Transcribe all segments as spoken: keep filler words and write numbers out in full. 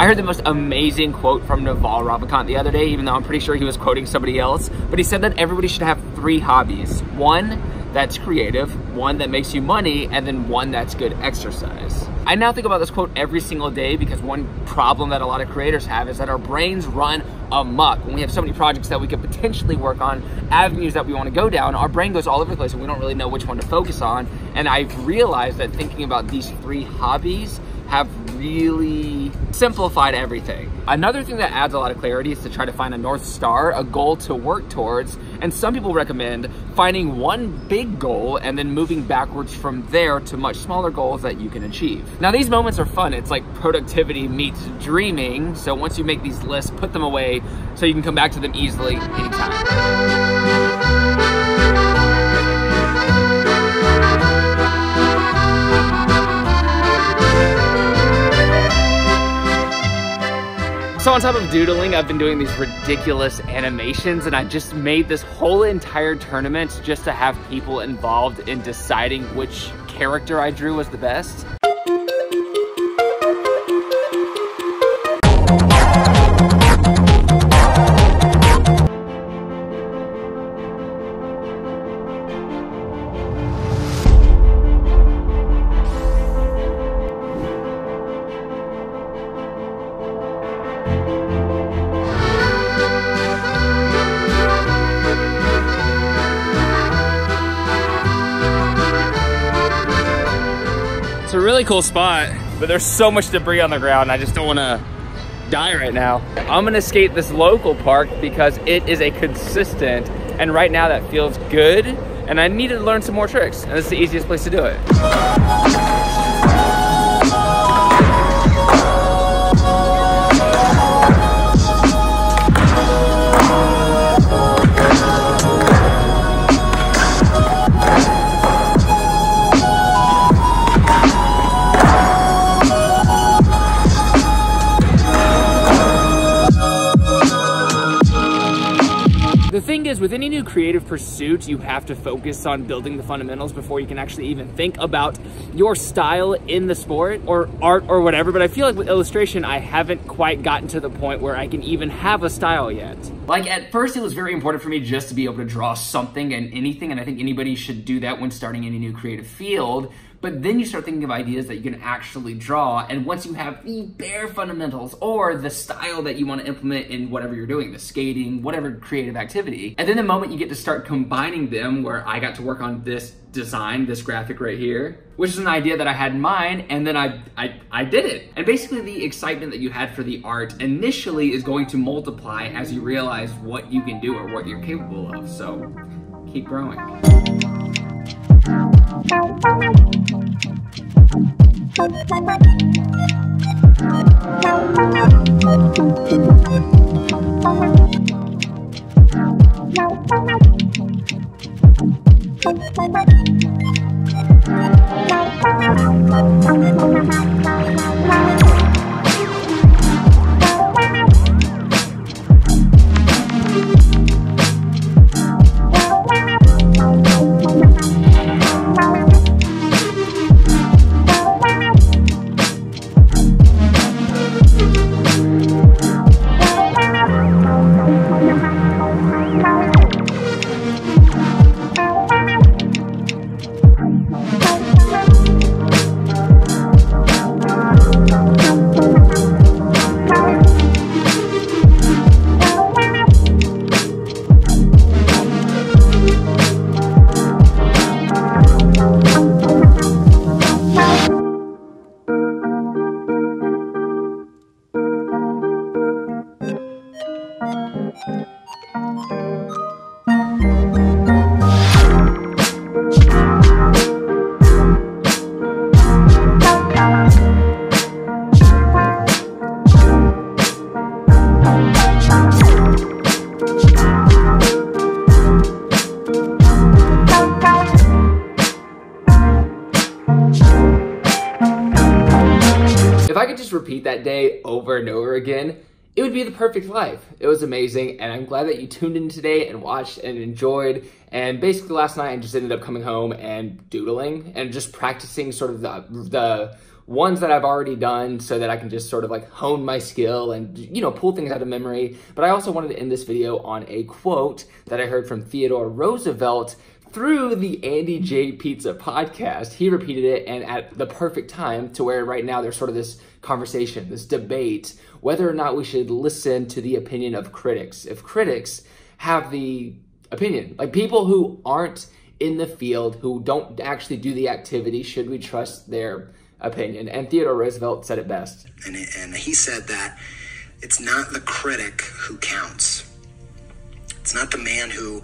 I heard the most amazing quote from Naval Ravikant the other day, even though I'm pretty sure he was quoting somebody else, but he said that everybody should have three hobbies. One that's creative, one that makes you money, and then one that's good exercise. I now think about this quote every single day because one problem that a lot of creators have is that our brains run amok. When we have so many projects that we could potentially work on, avenues that we want to go down, our brain goes all over the place and we don't really know which one to focus on. And I've realized that thinking about these three hobbies have really simplified everything. Another thing that adds a lot of clarity is to try to find a North Star, a goal to work towards, and some people recommend finding one big goal and then moving backwards from there to much smaller goals that you can achieve. Now these moments are fun. It's like productivity meets dreaming, so once you make these lists, put them away so you can come back to them easily anytime. So on top of doodling, I've been doing these ridiculous animations, and I just made this whole entire tournament just to have people involved in deciding which character I drew was the best. It's a really cool spot, but there's so much debris on the ground. I just don't want to die right now. I'm gonna skate this local park because it is a consistent, and right now that feels good, and I need to learn some more tricks, and this is the easiest place to do it. The thing is, with any new creative pursuit, you have to focus on building the fundamentals before you can actually even think about your style in the sport or art or whatever. But I feel like with illustration, I haven't quite gotten to the point where I can even have a style yet. Like at first, it was very important for me just to be able to draw something and anything. And I think anybody should do that when starting any new creative field. But then you start thinking of ideas that you can actually draw. And once you have the bare fundamentals or the style that you want to implement in whatever you're doing, the skating, whatever creative activity, and then the moment you get to start combining them, where I got to work on this design, this graphic right here, which is an idea that I had in mind, and then I, I, I did it. And basically the excitement that you had for the art initially is going to multiply as you realize what you can do or what you're capable of. So keep growing. Repeat that day over and over again, it would be the perfect life. It was amazing, and I'm glad that you tuned in today and watched and enjoyed. And basically last night I just ended up coming home and doodling and just practicing sort of the, the ones that I've already done so that I can just sort of like hone my skill and, you know, pull things out of memory. But I also wanted to end this video on a quote that I heard from Theodore Roosevelt through the Andy J. Pizza podcast. He repeated it, and at the perfect time, to where right now there's sort of this conversation, this debate, whether or not we should listen to the opinion of critics. If critics have the opinion, like people who aren't in the field, who don't actually do the activity, should we trust their opinion? And Theodore Roosevelt said it best. And, it, and he said that it's not the critic who counts. It's not the man who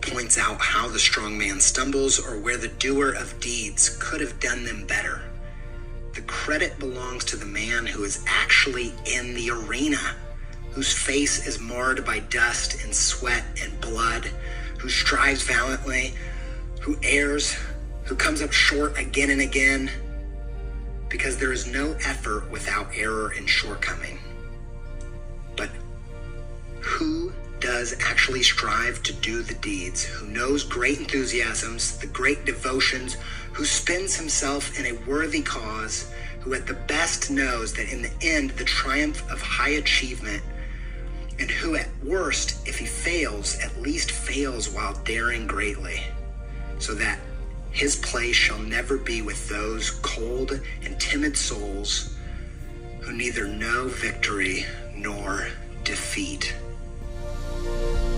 points out how the strong man stumbles or where the doer of deeds could have done them better. The credit belongs to the man who is actually in the arena, whose face is marred by dust and sweat and blood, who strives valiantly, who errs, who comes up short again and again, because there is no effort without error and shortcoming. But who does actually strive to do the deeds, who knows great enthusiasms, the great devotions, who spends himself in a worthy cause, who at the best knows that in the end the triumph of high achievement, and who at worst, if he fails, at least fails while daring greatly, so that his place shall never be with those cold and timid souls who neither know victory nor defeat. Thank you.